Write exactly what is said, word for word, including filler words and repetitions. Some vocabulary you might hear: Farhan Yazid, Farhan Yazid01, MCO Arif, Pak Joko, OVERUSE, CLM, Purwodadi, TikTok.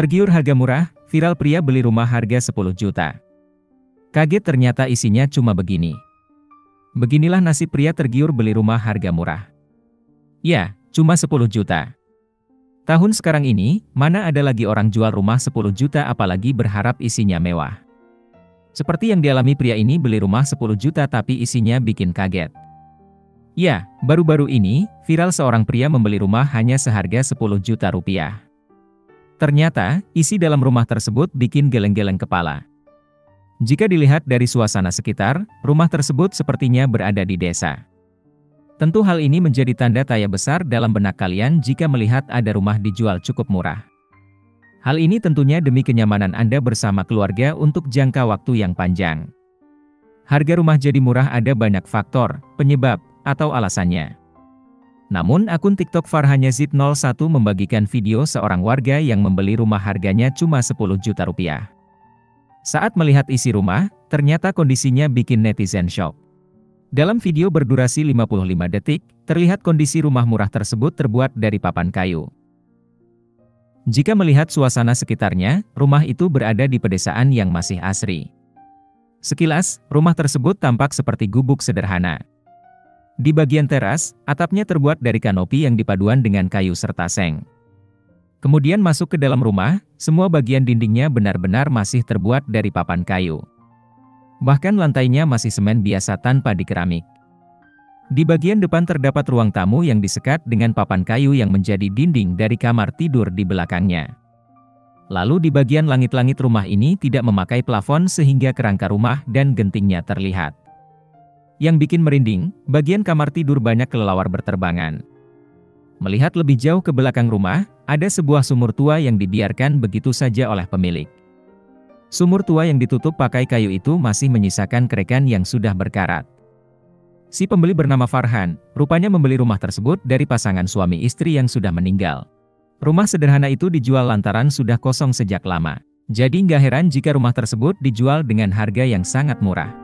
Tergiur harga murah, viral pria beli rumah harga sepuluh juta. Kaget ternyata isinya cuma begini. Beginilah nasib pria tergiur beli rumah harga murah. Ya, cuma sepuluh juta. Tahun sekarang ini, mana ada lagi orang jual rumah sepuluh juta apalagi berharap isinya mewah. Seperti yang dialami pria ini beli rumah sepuluh juta tapi isinya bikin kaget. Ya, baru-baru ini, viral seorang pria membeli rumah hanya seharga sepuluh juta rupiah. Ternyata, isi dalam rumah tersebut bikin geleng-geleng kepala. Jika dilihat dari suasana sekitar, rumah tersebut sepertinya berada di desa. Tentu hal ini menjadi tanda tanya besar dalam benak kalian jika melihat ada rumah dijual cukup murah. Hal ini tentunya demi kenyamanan Anda bersama keluarga untuk jangka waktu yang panjang. Harga rumah jadi murah ada banyak faktor, penyebab, atau alasannya. Namun akun TikTok Farhan Yazid nol satu membagikan video seorang warga yang membeli rumah harganya cuma sepuluh juta rupiah. Saat melihat isi rumah, ternyata kondisinya bikin netizen shock. Dalam video berdurasi lima puluh lima detik, terlihat kondisi rumah murah tersebut terbuat dari papan kayu. Jika melihat suasana sekitarnya, rumah itu berada di pedesaan yang masih asri. Sekilas, rumah tersebut tampak seperti gubuk sederhana. Di bagian teras, atapnya terbuat dari kanopi yang dipaduan dengan kayu serta seng. Kemudian masuk ke dalam rumah, semua bagian dindingnya benar-benar masih terbuat dari papan kayu. Bahkan lantainya masih semen biasa tanpa dikeramik. Di bagian depan terdapat ruang tamu yang disekat dengan papan kayu yang menjadi dinding dari kamar tidur di belakangnya. Lalu di bagian langit-langit rumah ini tidak memakai plafon sehingga kerangka rumah dan gentingnya terlihat. Yang bikin merinding, bagian kamar tidur banyak kelelawar berterbangan. Melihat lebih jauh ke belakang rumah, ada sebuah sumur tua yang dibiarkan begitu saja oleh pemilik. Sumur tua yang ditutup pakai kayu itu masih menyisakan kerekan yang sudah berkarat. Si pembeli bernama Farhan, rupanya membeli rumah tersebut dari pasangan suami istri yang sudah meninggal. Rumah sederhana itu dijual lantaran sudah kosong sejak lama. Jadi nggak heran jika rumah tersebut dijual dengan harga yang sangat murah.